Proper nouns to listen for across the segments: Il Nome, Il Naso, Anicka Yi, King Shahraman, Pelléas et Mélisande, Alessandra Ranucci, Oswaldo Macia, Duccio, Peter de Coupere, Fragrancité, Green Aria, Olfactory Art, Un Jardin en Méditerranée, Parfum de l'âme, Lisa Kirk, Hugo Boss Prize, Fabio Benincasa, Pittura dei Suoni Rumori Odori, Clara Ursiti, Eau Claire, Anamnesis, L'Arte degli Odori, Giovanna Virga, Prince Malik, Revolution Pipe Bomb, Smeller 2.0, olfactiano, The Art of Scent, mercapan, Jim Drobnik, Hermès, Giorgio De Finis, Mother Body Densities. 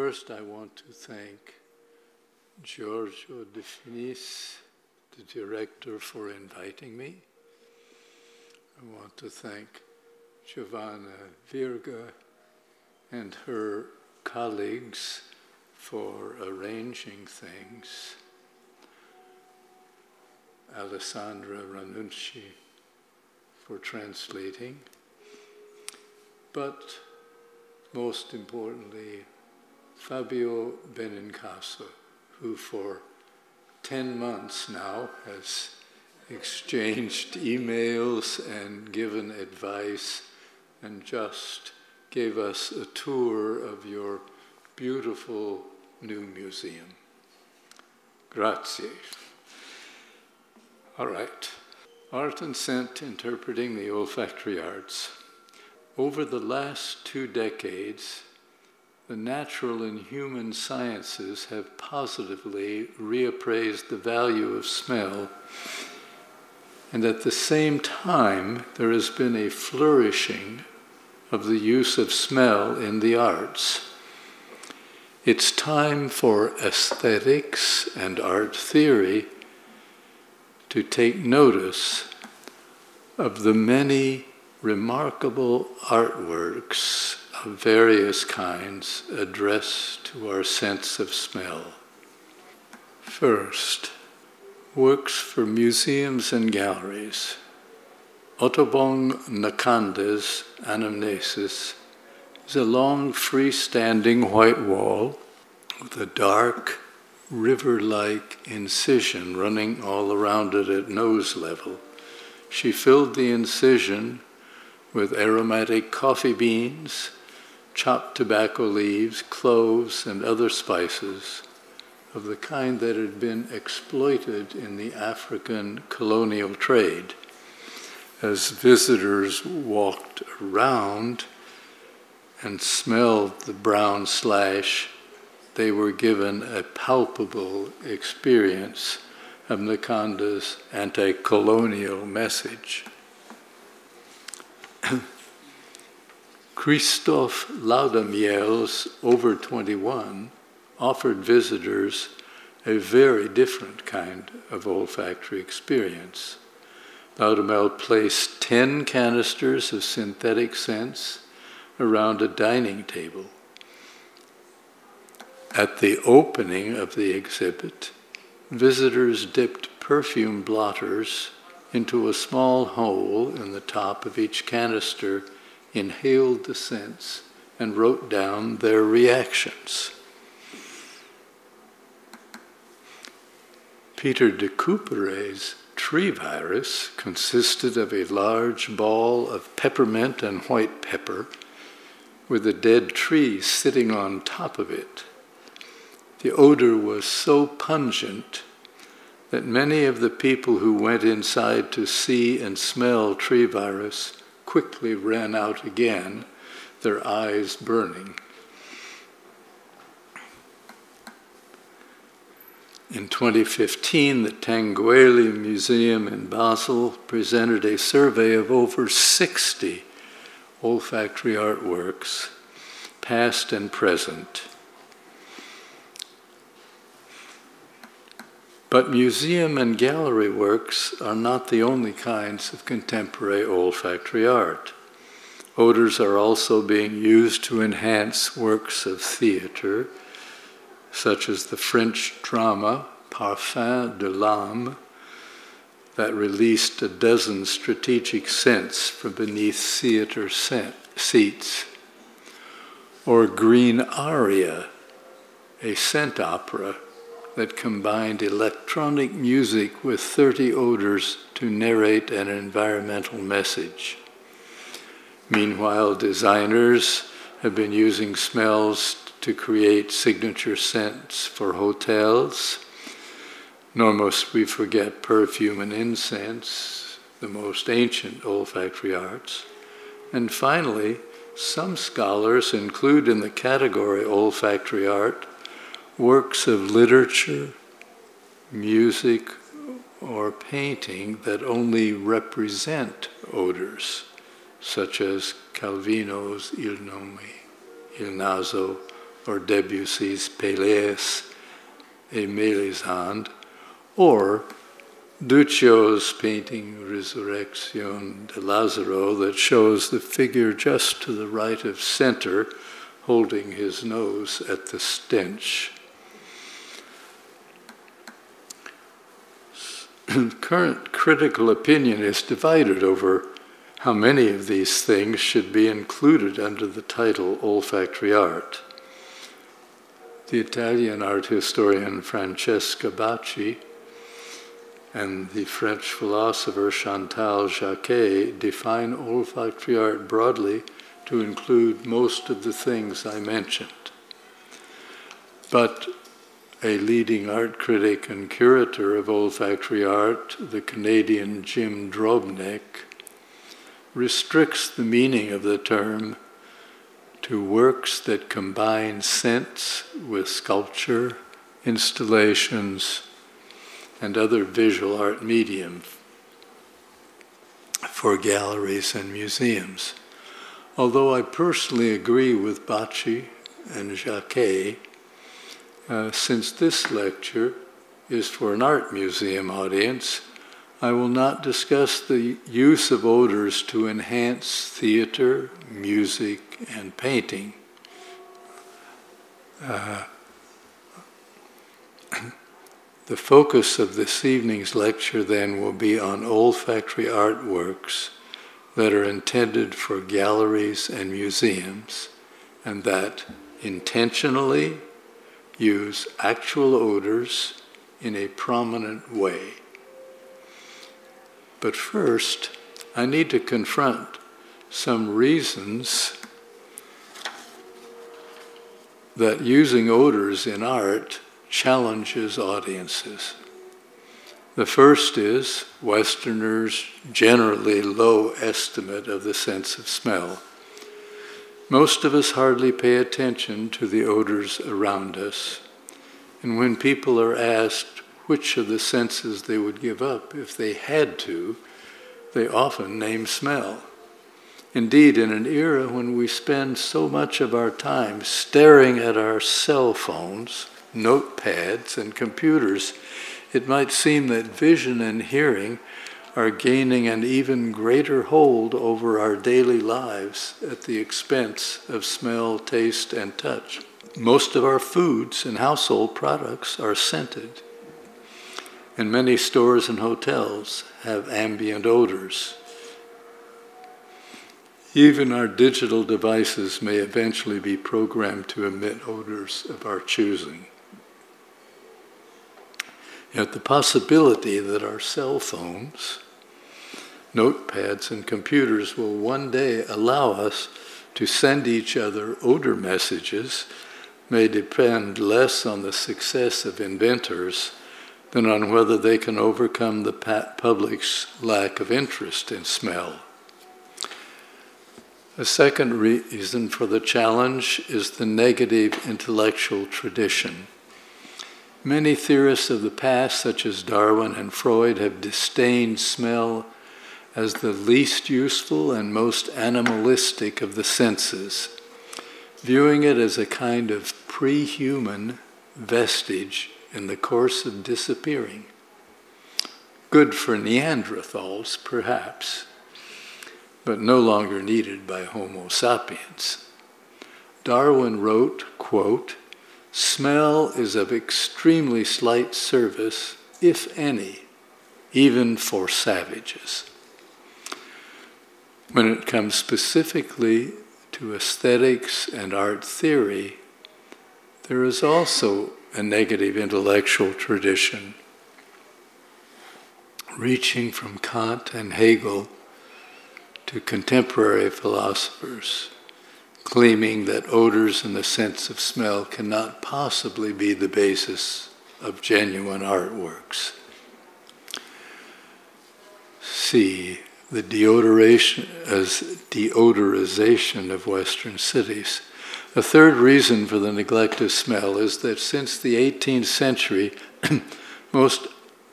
First, I want to thank Giorgio De Finis, the director, for inviting me. I want to thank Giovanna Virga and her colleagues for arranging things. Alessandra Ranucci for translating, but most importantly, Fabio Benincasa, who for 10 months now has exchanged emails and given advice and just gave us a tour of your beautiful new museum. Grazie. All right. Art and Scent, Interpreting the Olfactory Arts. Over the last 2 decades, the natural and human sciences have positively reappraised the value of smell, and at the same time, there has been a flourishing of the use of smell in the arts. It's time for aesthetics and art theory to take notice of the many remarkable artworks of various kinds addressed to our sense of smell. First, works for museums and galleries. Ottobong Nakande's Anamnesis is a long freestanding white wall with a dark river-like incision running all around it at nose level. She filled the incision with aromatic coffee beans, chopped tobacco leaves, cloves, and other spices of the kind that had been exploited in the African colonial trade. As visitors walked around and smelled the brown slash, they were given a palpable experience of Nakande's anti-colonial message. Christophe Laudamiel's Over 21 offered visitors a very different kind of olfactory experience. Laudamiel placed 10 canisters of synthetic scents around a dining table. At the opening of the exhibit, visitors dipped perfume blotters into a small hole in the top of each canister, inhaled the scents, and wrote down their reactions. Peter de Coupere's tree virus consisted of a large ball of peppermint and white pepper with a dead tree sitting on top of it. The odor was so pungent that many of the people who went inside to see and smell tree virus quickly ran out again, their eyes burning. In 2015, the Tangueli Museum in Basel presented a survey of over 60 olfactory artworks, past and present. But museum and gallery works are not the only kinds of contemporary olfactory art. Odors are also being used to enhance works of theater, such as the French drama Parfum de l'âme, that released a dozen strategic scents from beneath theater seats, or Green Aria, a scent opera that combined electronic music with 30 odors to narrate an environmental message. Meanwhile, designers have been using smells to create signature scents for hotels, nor must we forget perfume and incense, the most ancient olfactory arts. And finally, some scholars include in the category olfactory art works of literature, music, or painting that only represent odors, such as Calvino's Il Nome, Il Naso, or Debussy's Pelléas et Mélisande, or Duccio's painting Resurrezione de Lazzaro that shows the figure just to the right of center holding his nose at the stench. Current critical opinion is divided over how many of these things should be included under the title olfactory art. The Italian art historian Francesca Bacci and the French philosopher Chantal Jacquet define olfactory art broadly to include most of the things I mentioned. But a leading art critic and curator of olfactory art, the Canadian Jim Drobnik, restricts the meaning of the term to works that combine scents with sculpture, installations, and other visual art medium for galleries and museums. Although I personally agree with Bacci and Jacquet, since this lecture is for an art museum audience, I will not discuss the use of odors to enhance theater, music, and painting. The focus of this evening's lecture then will be on olfactory artworks that are intended for galleries and museums, and that intentionally use actual odors in a prominent way. But first, I need to confront some reasons that using odors in art challenges audiences. The first is Westerners' generally low estimate of the sense of smell. Most of us hardly pay attention to the odors around us. And when people are asked which of the senses they would give up if they had to, they often name smell. Indeed, in an era when we spend so much of our time staring at our cell phones, notepads, and computers, it might seem that vision and hearing are gaining an even greater hold over our daily lives at the expense of smell, taste, and touch. Most of our foods and household products are scented, and many stores and hotels have ambient odors. Even our digital devices may eventually be programmed to emit odors of our choosing. Yet the possibility that our cell phones, notepads, and computers will one day allow us to send each other odor messages may depend less on the success of inventors than on whether they can overcome the public's lack of interest in smell. A second reason for the challenge is the negative intellectual tradition. Many theorists of the past, such as Darwin and Freud, have disdained smell as the least useful and most animalistic of the senses, viewing it as a kind of pre-human vestige in the course of disappearing. Good for Neanderthals, perhaps, but no longer needed by Homo sapiens. Darwin wrote, quote, "Smell is of extremely slight service, if any, even for savages." When it comes specifically to aesthetics and art theory, there is also a negative intellectual tradition, reaching from Kant and Hegel to contemporary philosophers, claiming that odors and the sense of smell cannot possibly be the basis of genuine artworks. C, the deodorization of Western cities. A third reason for the neglect of smell is that since the 18th century, most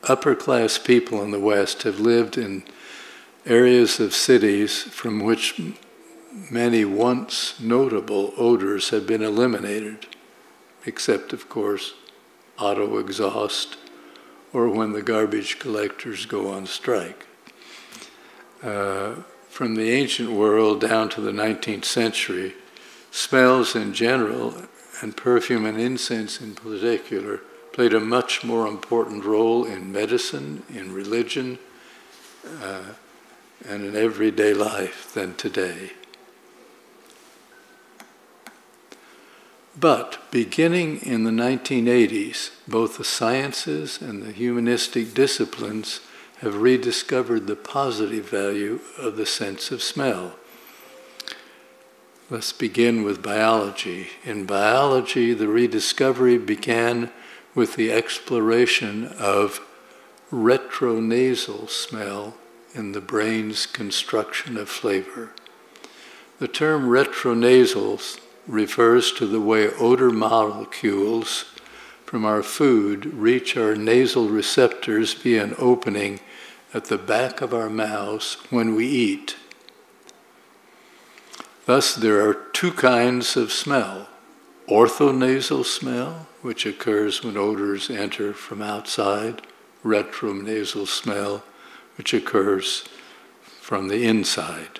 upper-class people in the West have lived in areas of cities from which many once notable odors have been eliminated. except of course auto exhaust or when the garbage collectors go on strike. From the ancient world down to the 19th century, smells in general and perfume and incense in particular played a much more important role in medicine, in religion, and in everyday life than today. But beginning in the 1980s, both the sciences and the humanistic disciplines have rediscovered the positive value of the sense of smell. Let's begin with biology. In biology, the rediscovery began with the exploration of retronasal smell in the brain's construction of flavor. The term retronasal refers to the way odor molecules from our food reach our nasal receptors via an opening at the back of our mouths when we eat. Thus, there are two kinds of smell: orthonasal smell, which occurs when odors enter from outside; retronasal smell, which occurs from the inside.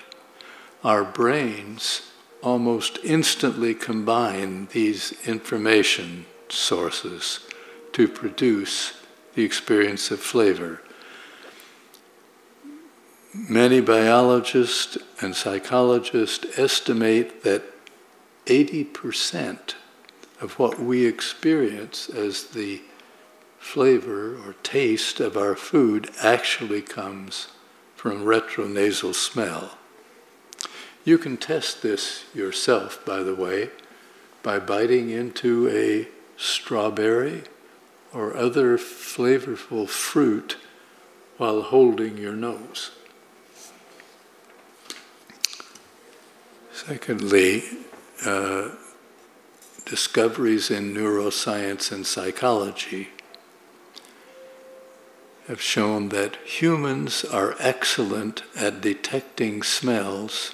Our brains almost instantly combine these information sources to produce the experience of flavor. Many biologists and psychologists estimate that 80% of what we experience as the flavor or taste of our food actually comes from retronasal smell. You can test this yourself, by the way, by biting into a strawberry or other flavorful fruit while holding your nose. Secondly, discoveries in neuroscience and psychology have shown that humans are excellent at detecting smells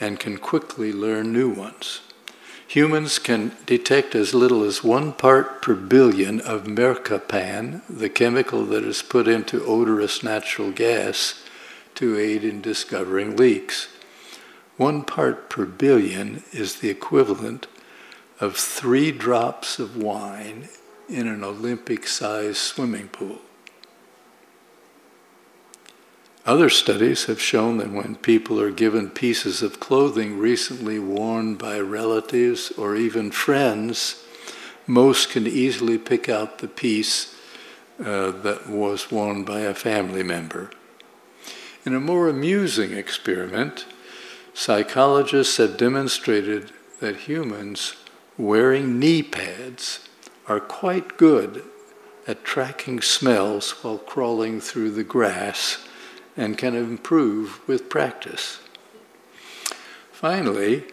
and can quickly learn new ones. Humans can detect as little as 1 part per billion of mercapan, the chemical that is put into odorous natural gas to aid in discovering leaks. 1 part per billion is the equivalent of 3 drops of wine in an Olympic-sized swimming pool. Other studies have shown that when people are given pieces of clothing recently worn by relatives or even friends, most can easily pick out the piece that was worn by a family member. In a more amusing experiment, psychologists have demonstrated that humans wearing knee pads are quite good at tracking smells while crawling through the grass and can improve with practice. Finally,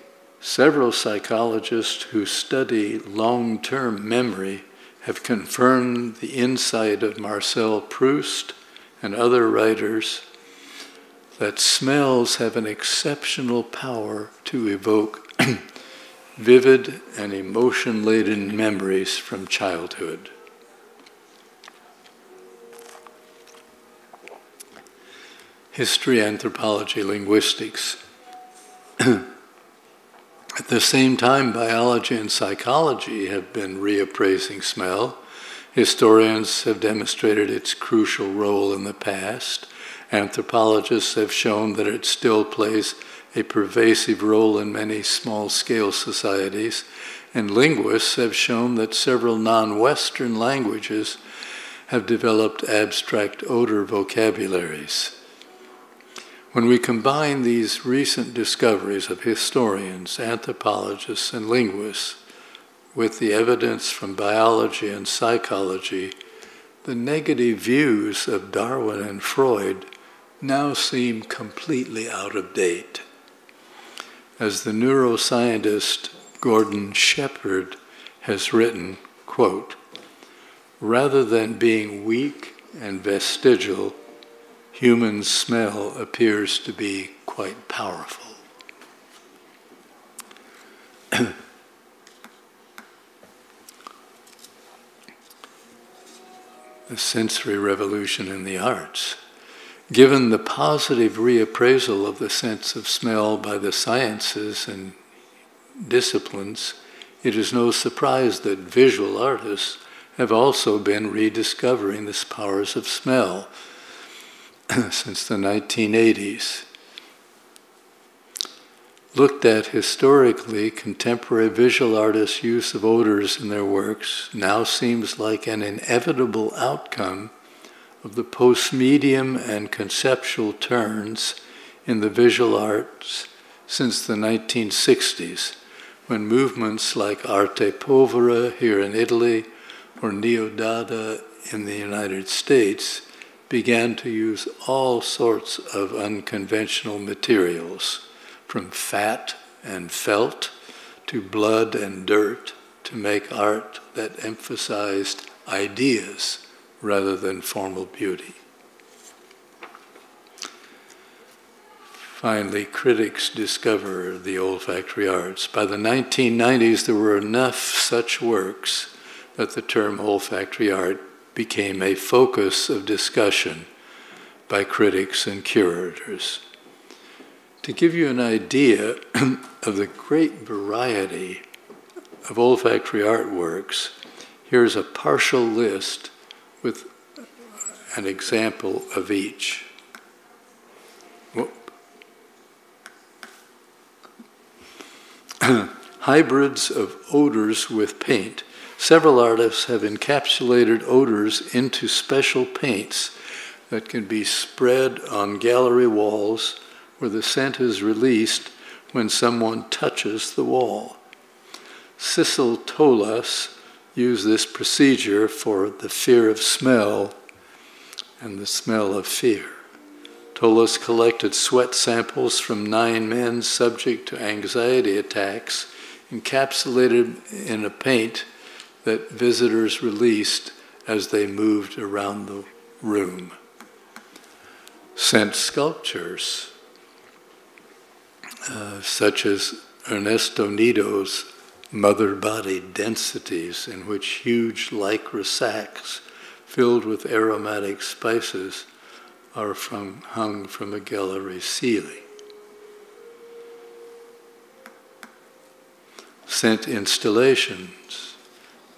several psychologists who study long-term memory have confirmed the insight of Marcel Proust and other writers that smells have an exceptional power to evoke vivid and emotion-laden memories from childhood. History, anthropology, linguistics. At the same time, biology and psychology have been reappraising smell. Historians have demonstrated its crucial role in the past. Anthropologists have shown that it still plays a pervasive role in many small-scale societies. And linguists have shown that several non-Western languages have developed abstract odor vocabularies. When we combine these recent discoveries of historians, anthropologists, and linguists with the evidence from biology and psychology, the negative views of Darwin and Freud now seem completely out of date. As the neuroscientist Gordon Shepherd has written, quote, "Rather than being weak and vestigial, human smell appears to be quite powerful." a sensory revolution in the arts. Given the positive reappraisal of the sense of smell by the sciences and disciplines, it is no surprise that visual artists have also been rediscovering the powers of smell since the 1980s. Looked at historically, contemporary visual artists' use of odors in their works now seems like an inevitable outcome of the post-medium and conceptual turns in the visual arts since the 1960s, when movements like Arte Povera here in Italy or Neo-Dada in the United States began to use all sorts of unconventional materials, from fat and felt to blood and dirt, to make art that emphasized ideas rather than formal beauty. Finally, critics discover the olfactory arts. By the 1990s, there were enough such works that the term olfactory art became a focus of discussion by critics and curators. To give you an idea of the great variety of olfactory artworks, here's a partial list with an example of each. Hybrids of odors with paint. Several artists have encapsulated odors into special paints that can be spread on gallery walls where the scent is released when someone touches the wall. Sissel Tolaas used this procedure for The Fear of Smell and The Smell of Fear. Tolaas collected sweat samples from 9 men subject to anxiety attacks, encapsulated in a paint that visitors released as they moved around the room. Scent sculptures, such as Ernesto Nido's Mother Body Densities, in which huge lycra sacks filled with aromatic spices are hung from a gallery ceiling. Scent installations.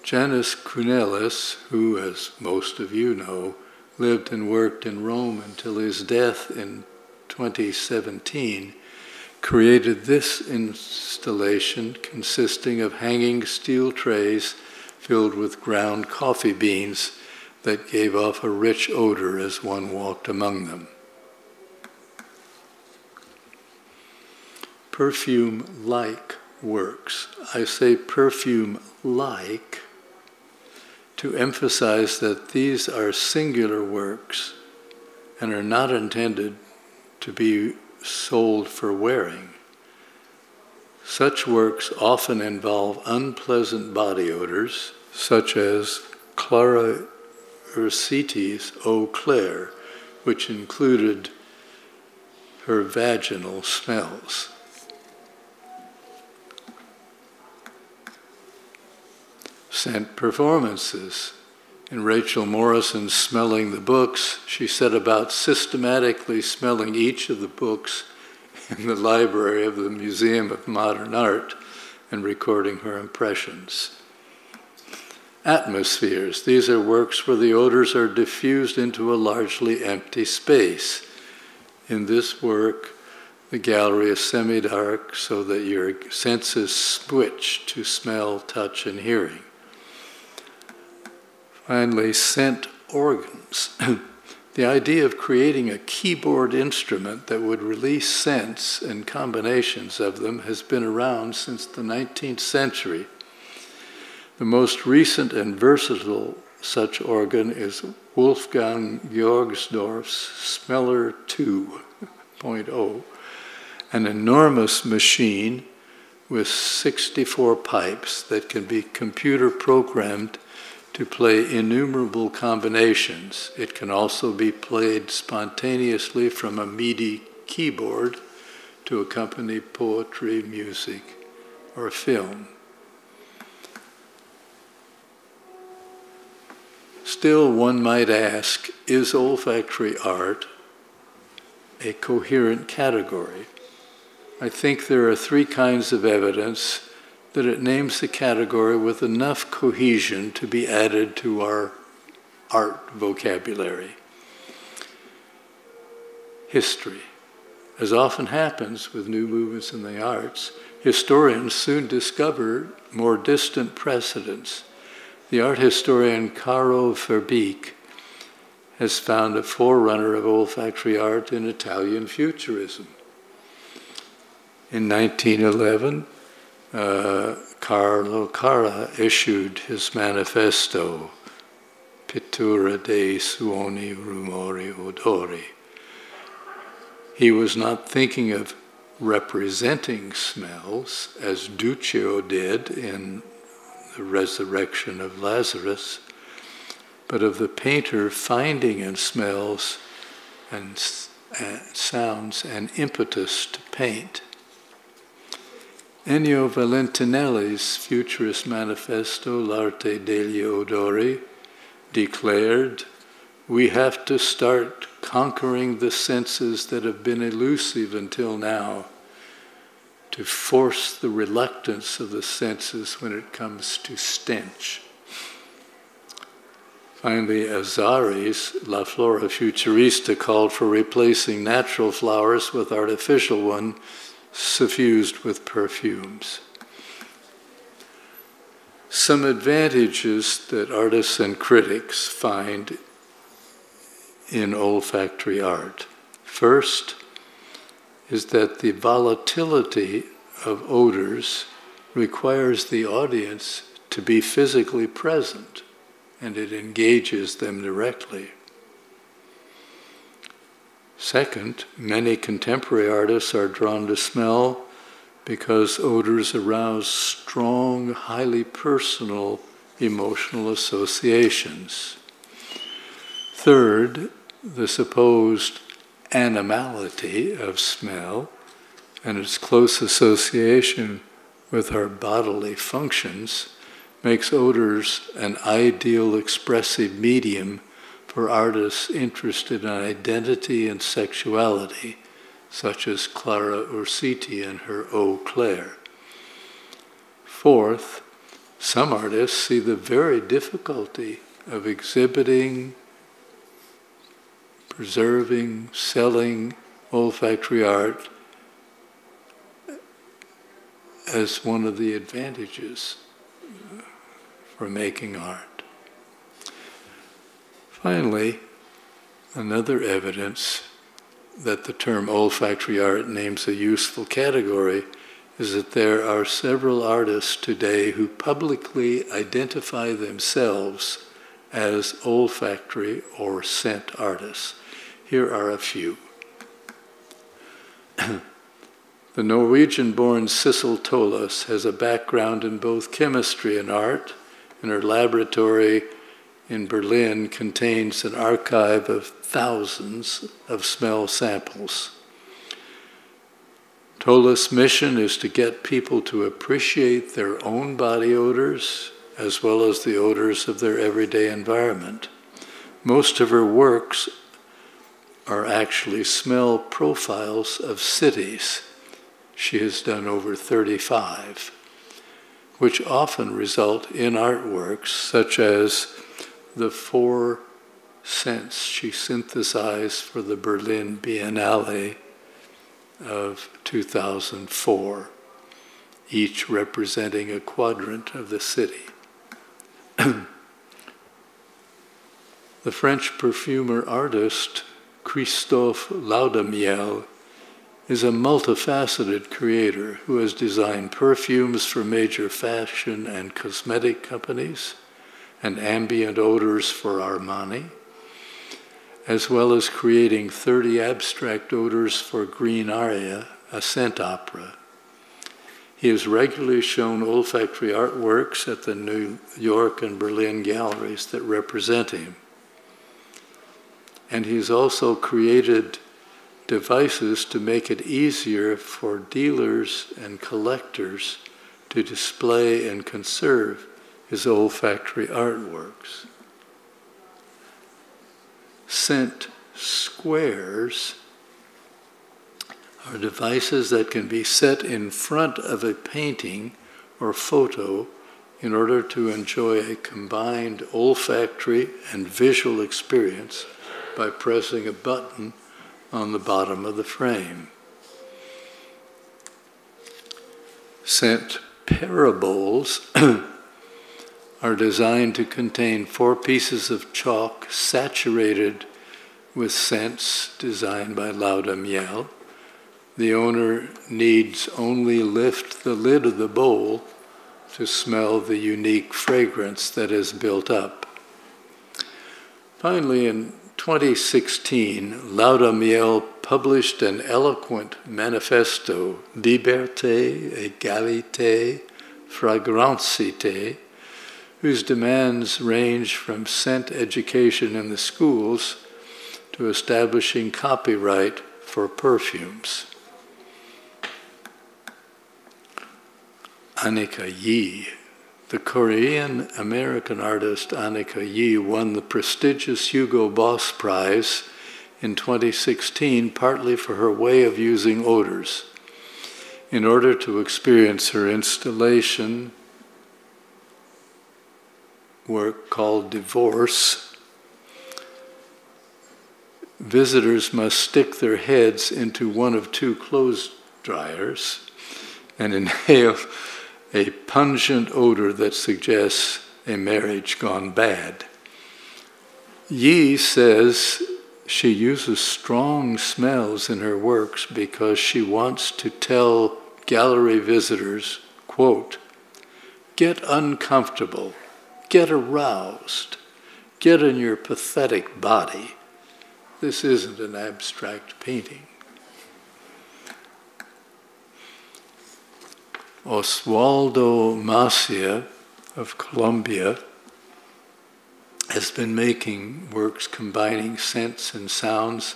Jannis Kounellis, who, as most of you know, lived and worked in Rome until his death in 2017, created this installation consisting of hanging steel trays filled with ground coffee beans that gave off a rich odor as one walked among them. Perfume-like works. I say perfume-like to emphasize that these are singular works and are not intended to be sold for wearing. Such works often involve unpleasant body odors, such as Clara Urciti's Eau Claire, which included her vaginal smells. Scent performances. In Rachel Morrison's Smelling the Books, she set about systematically smelling each of the books in the library of the Museum of Modern Art and recording her impressions. Atmospheres. These are works where the odors are diffused into a largely empty space. In this work, the gallery is semi-dark so that your senses switch to smell, touch, and hearing. Finally, scent organs. The idea of creating a keyboard instrument that would release scents and combinations of them has been around since the 19th century. The most recent and versatile such organ is Wolfgang Georgsdorf's Smeller 2.0, an enormous machine with 64 pipes that can be computer programmed to play innumerable combinations. It can also be played spontaneously from a MIDI keyboard to accompany poetry, music, or film. Still, one might ask, is olfactory art a coherent category? I think there are three kinds of evidence that it names the category with enough cohesion to be added to our art vocabulary. History. As often happens with new movements in the arts, historians soon discover more distant precedents. The art historian Caro Verbeek has found a forerunner of olfactory art in Italian Futurism. In 1911, Carlo Carrà issued his manifesto, Pittura dei Suoni Rumori Odori. He was not thinking of representing smells, as Duccio did in the Resurrection of Lazarus, but of the painter finding in smells and sounds an impetus to paint. Ennio Valentinelli's futurist manifesto, L'arte degli odori, declared, "We have to start conquering the senses that have been elusive until now, to force the reluctance of the senses when it comes to stench." Finally, Azari's La Flora Futurista called for replacing natural flowers with artificial ones suffused with perfumes. Some advantages that artists and critics find in olfactory art. First is that the volatility of odors requires the audience to be physically present, and it engages them directly. Second, many contemporary artists are drawn to smell because odors arouse strong, highly personal emotional associations. Third, the supposed animality of smell and its close association with our bodily functions makes odors an ideal expressive medium for artists interested in identity and sexuality, such as Clara Ursiti in her Eau Claire. Fourth, some artists see the very difficulty of exhibiting, preserving, selling olfactory art as one of the advantages for making art. Finally, another evidence that the term olfactory art names a useful category is that there are several artists today who publicly identify themselves as olfactory or scent artists. Here are a few. The Norwegian-born Sissel Tolaas has a background in both chemistry and art, and her laboratory in Berlin contains an archive of thousands of smell samples. Tolaas' mission is to get people to appreciate their own body odors as well as the odors of their everyday environment. Most of her works are actually smell profiles of cities. She has done over 35, which often result in artworks such as the four scents she synthesized for the Berlin Biennale of 2004, each representing a quadrant of the city. The French perfumer artist Christophe Laudamiel is a multifaceted creator who has designed perfumes for major fashion and cosmetic companies, and ambient odors for Armani, as well as creating 30 abstract odors for Green Aria, a scent opera. He has regularly shown olfactory artworks at the New York and Berlin galleries that represent him. And he's also created devices to make it easier for dealers and collectors to display and conserve his olfactory artworks. scent squares are devices that can be set in front of a painting or photo in order to enjoy a combined olfactory and visual experience by pressing a button on the bottom of the frame. Scent parables are designed to contain 4 pieces of chalk saturated with scents designed by Laudamiel. The owner needs only lift the lid of the bowl to smell the unique fragrance that is built up. Finally, in 2016, Laudamiel published an eloquent manifesto, Liberté, Égalité, Fragrancité, whose demands range from scent education in the schools to establishing copyright for perfumes. Anicka Yi. The Korean-American artist Anicka Yi won the prestigious Hugo Boss Prize in 2016, partly for her way of using odors. In order to experience her installation work called Divorce, visitors must stick their heads into one of 2 clothes dryers and inhale a pungent odor that suggests a marriage gone bad. Yi says she uses strong smells in her works because she wants to tell gallery visitors, quote, "Get uncomfortable, get aroused, get in your pathetic body. This isn't an abstract painting." Oswaldo Macia of Colombia has been making works combining scents and sounds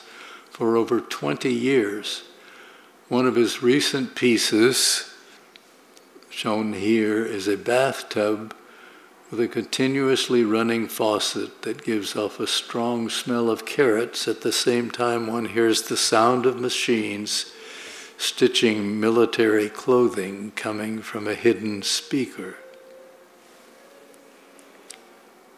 for over 20 years. One of his recent pieces, shown here, is a bathtub with a continuously running faucet that gives off a strong smell of carrots. At the same time, one hears the sound of machines stitching military clothing coming from a hidden speaker.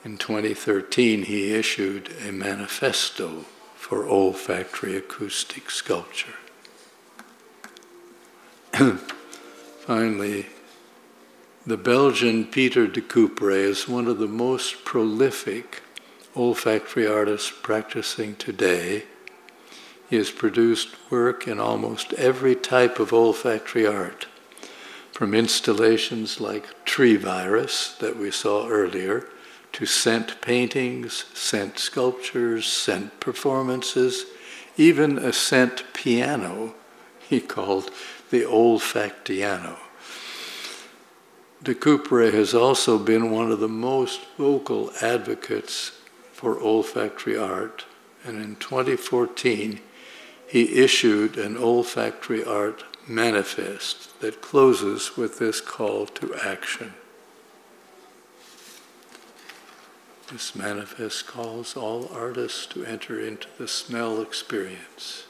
In 2013, he issued a manifesto for olfactory acoustic sculpture. Finally, the Belgian Peter de Coupere is one of the most prolific olfactory artists practicing today. He has produced work in almost every type of olfactory art, from installations like Tree Virus that we saw earlier, to scent paintings, scent sculptures, scent performances, even a scent piano he called the Olfactiano. De Coupere has also been one of the most vocal advocates for olfactory art, and in 2014, he issued an olfactory art manifest that closes with this call to action. This manifest calls all artists to enter into the smell experience,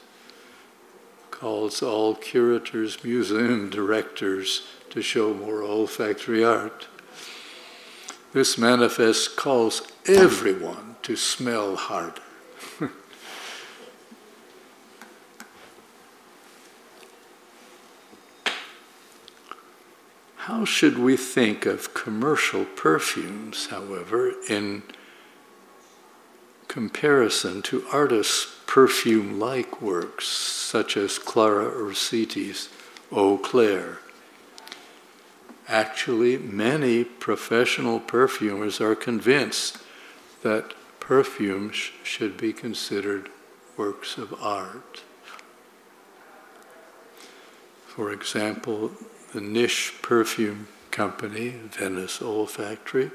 calls all curators, museum directors to show more olfactory art. This manifest calls everyone to smell harder. How should we think of commercial perfumes, however, in comparison to artists' perfume-like works, such as Clara Urciti's Eau Claire? Actually, many professional perfumers are convinced that perfumes should be considered works of art. For example, the niche perfume company, Venice Olfactory,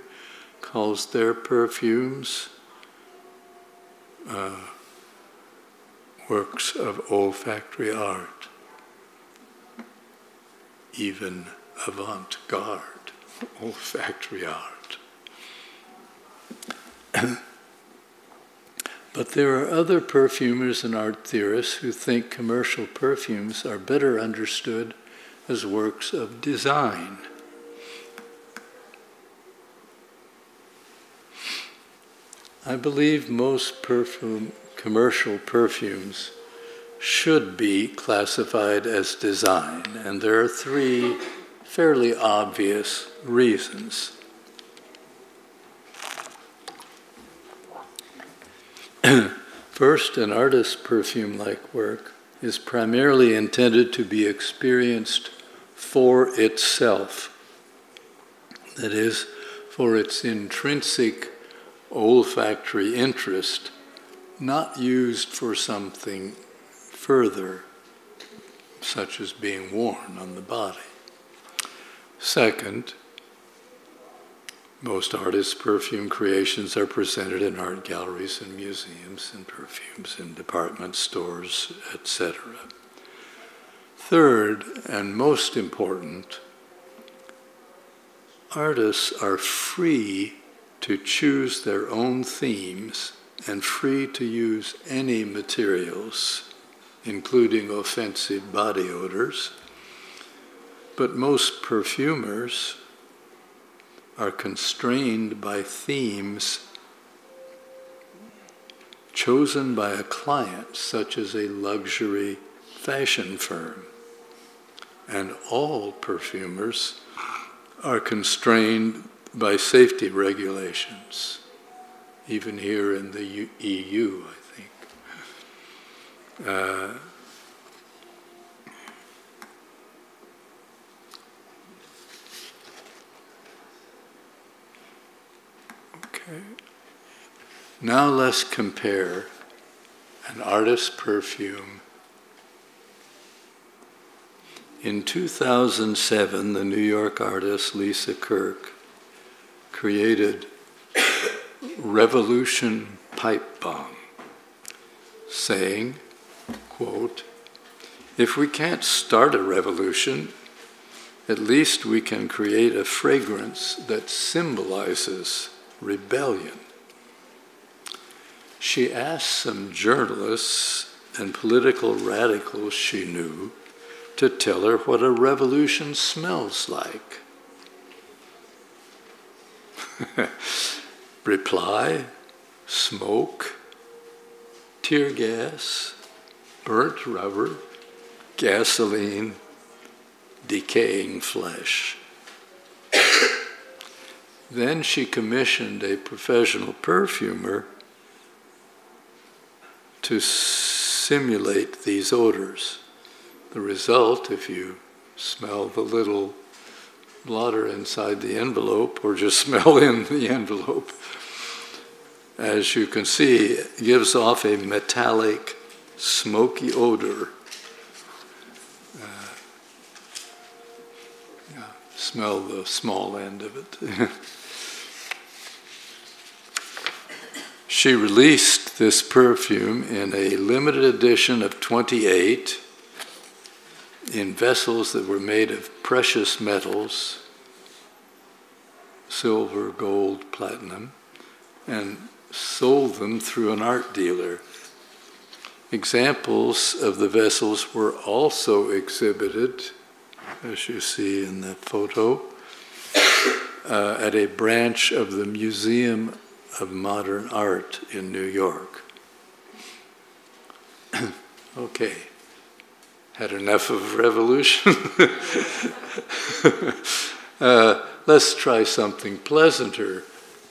calls their perfumes works of olfactory art, even avant-garde olfactory art. But there are other perfumers and art theorists who think commercial perfumes are better understood as works of design. I believe most commercial perfumes should be classified as design, and there are three fairly obvious reasons. First, an artist's perfume-like work is primarily intended to be experienced for itself. That is, for its intrinsic olfactory interest, not used for something further, such as being worn on the body. Second, most artists' perfume creations are presented in art galleries and museums and perfumes in department stores, etc. Third, and most important, artists are free to choose their own themes and free to use any materials, including offensive body odors. But most perfumers are constrained by themes chosen by a client, such as a luxury fashion firm. And all perfumers are constrained by safety regulations, even here in the EU, I think. Now let's compare an artist's perfume. In 2007, the New York artist Lisa Kirk created Revolution Pipe Bomb, saying, quote, "If we can't start a revolution, at least we can create a fragrance that symbolizes rebellion." She asked some journalists and political radicals she knew to tell her what a revolution smells like. Reply, smoke, tear gas, burnt rubber, gasoline, decaying flesh. Then she commissioned a professional perfumer to simulate these odors. The result, if you smell the little blotter inside the envelope or just smell in the envelope, as you can see, it gives off a metallic, smoky odor. Smell the small end of it. She released this perfume in a limited edition of 28 in vessels that were made of precious metals, silver, gold, platinum, and sold them through an art dealer. Examples of the vessels were also exhibited, as you see in the photo, at a branch of the Museum of Modern Art in New York. Okay, had enough of revolution? Let's try something pleasanter.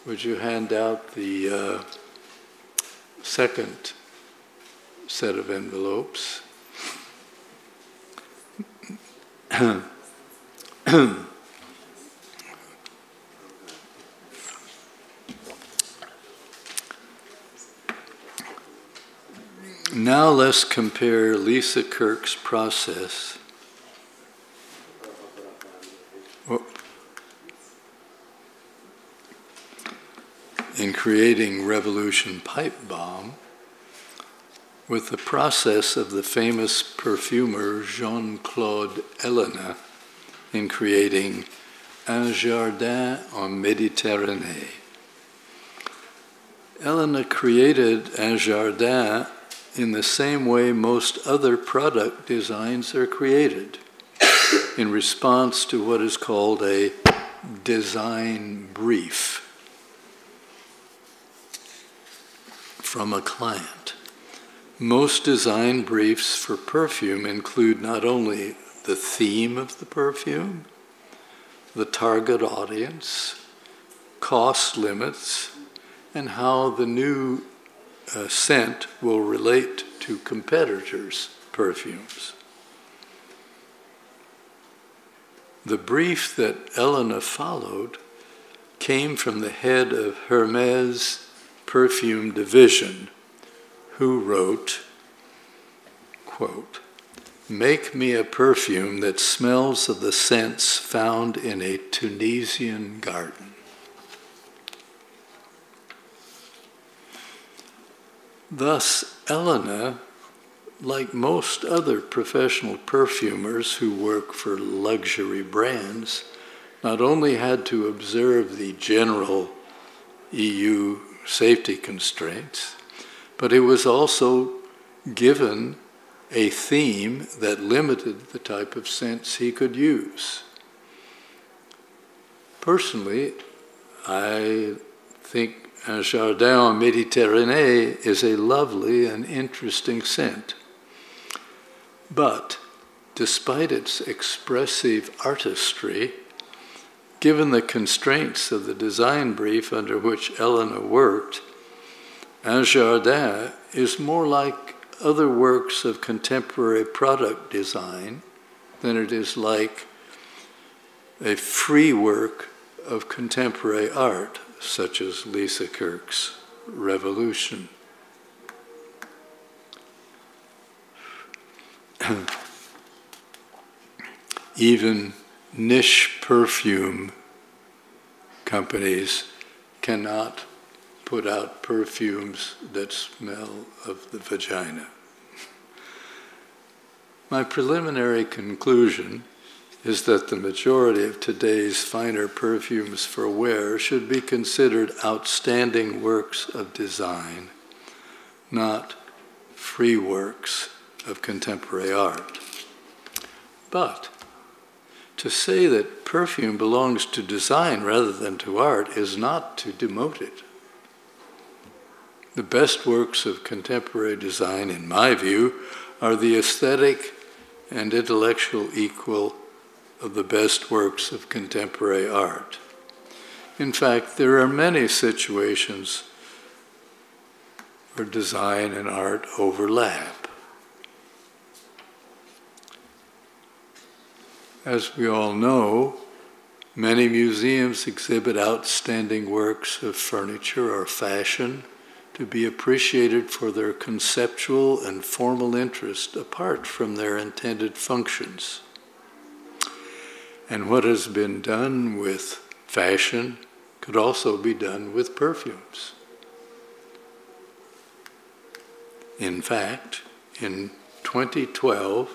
Would you hand out the second set of envelopes? Now let's compare Lisa Kirk's process. In creating Revolution Pipe Bomb with the process of the famous perfumer Jean-Claude Ellena in creating Un Jardin en Méditerranée. Ellena created Un Jardin in the same way most other product designs are created, in response to what is called a design brief from a client. Most design briefs for perfume include not only the theme of the perfume, the target audience, cost limits, and how the new scent will relate to competitors' perfumes. The brief that Ellena followed came from the head of Hermès Perfume Division, who wrote, quote, "Make me a perfume that smells of the scents found in a Tunisian garden." Thus, Ellena, like most other professional perfumers who work for luxury brands, not only had to observe the general EU safety constraints, but it was also given a theme that limited the type of scents he could use. Personally, I think Un Jardin en Méditerranée is a lovely and interesting scent. But despite its expressive artistry, given the constraints of the design brief under which Ellena worked, Un Jardin is more like other works of contemporary product design than it is like a free work of contemporary art, such as Lisa Kirk's Revolution. Even niche perfume companies cannot put out perfumes that smell of the vagina. My preliminary conclusion is that the majority of today's finer perfumes for wear should be considered outstanding works of design, not free works of contemporary art. But to say that perfume belongs to design rather than to art is not to demote it. The best works of contemporary design, in my view, are the aesthetic and intellectual equal of the best works of contemporary art. In fact, there are many situations where design and art overlap. As we all know, many museums exhibit outstanding works of furniture or fashion to be appreciated for their conceptual and formal interest apart from their intended functions. And what has been done with fashion could also be done with perfumes. In fact, in 2012,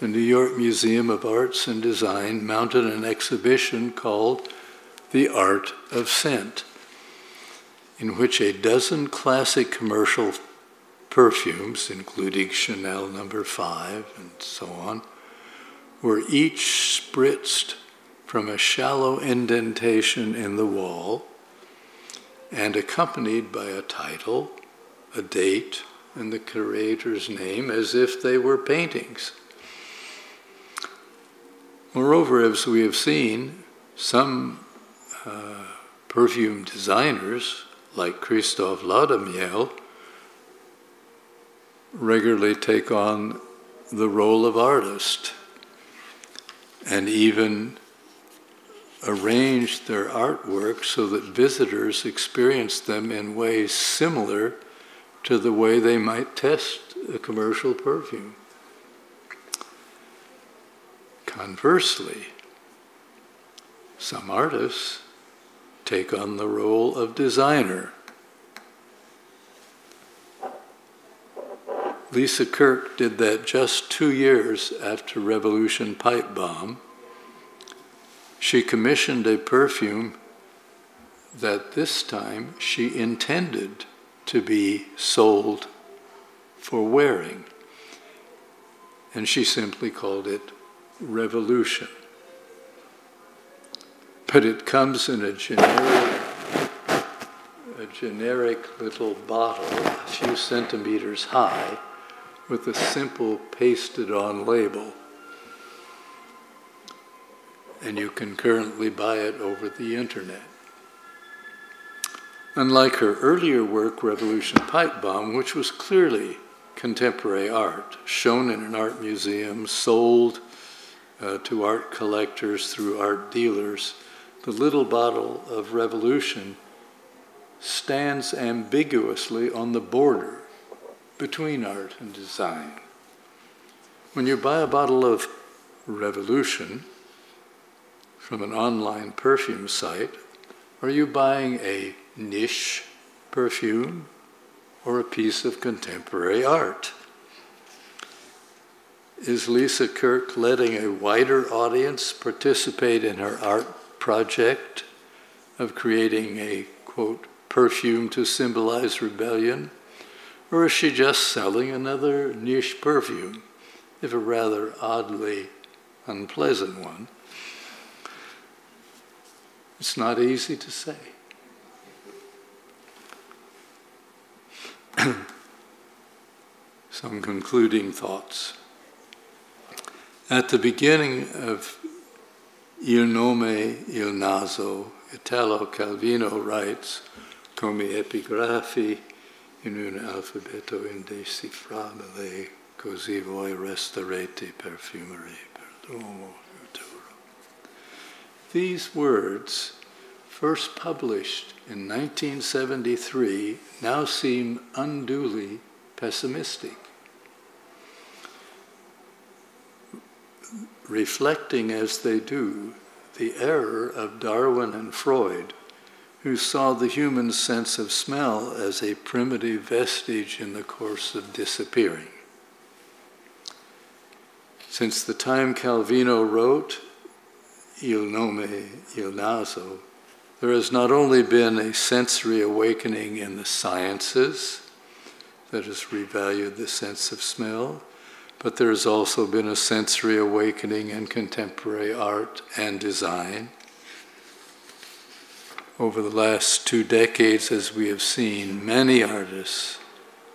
the New York Museum of Arts and Design mounted an exhibition called The Art of Scent, in which a dozen classic commercial perfumes, including Chanel No. 5 and so on, were each spritzed from a shallow indentation in the wall and accompanied by a title, a date, and the curator's name, as if they were paintings. Moreover, as we have seen, some perfume designers, like Christophe Laudamiel, regularly take on the role of artist and even arrange their artwork so that visitors experience them in ways similar to the way they might test a commercial perfume. Conversely, some artists take on the role of designer. Lisa Kirk did that just 2 years after Revolution Pipe Bomb. She commissioned a perfume that this time she intended to be sold for wearing. And she simply called it revolution. But it comes in a generic little bottle, a few centimeters high, with a simple pasted-on label. And you can currently buy it over the internet. Unlike her earlier work, Revolution Pipe Bomb, which was clearly contemporary art, shown in an art museum, sold to art collectors through art dealers, the little bottle of Revolution stands ambiguously on the border between art and design. When you buy a bottle of Revolution from an online perfume site, are you buying a niche perfume or a piece of contemporary art? Is Lisa Kirk letting a wider audience participate in her art project of creating a, quote, perfume to symbolize rebellion? Or is she just selling another niche perfume, if a rather oddly unpleasant one? It's not easy to say. Some concluding thoughts. At the beginning of Il Nome, Il Naso, Italo Calvino writes, come epigrafi in un alfabeto indecifrabile, così voi resterete perfumeri per l'uomo futuro. These words, first published in 1973, now seem unduly pessimistic. Reflecting as they do the error of Darwin and Freud, who saw the human sense of smell as a primitive vestige in the course of disappearing. Since the time Calvino wrote Il Nome, Il Naso, there has not only been a sensory awakening in the sciences that has revalued the sense of smell, but there has also been a sensory awakening in contemporary art and design. Over the last 2 decades, as we have seen, many artists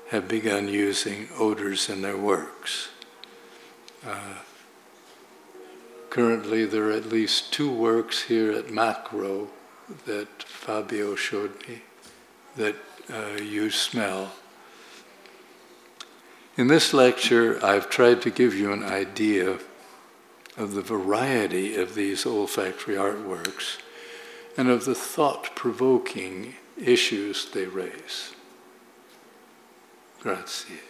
have begun using odors in their works. Currently, there are at least 2 works here at Macro that Fabio showed me that use smell. In this lecture, I've tried to give you an idea of the variety of these olfactory artworks and of the thought-provoking issues they raise. Grazie.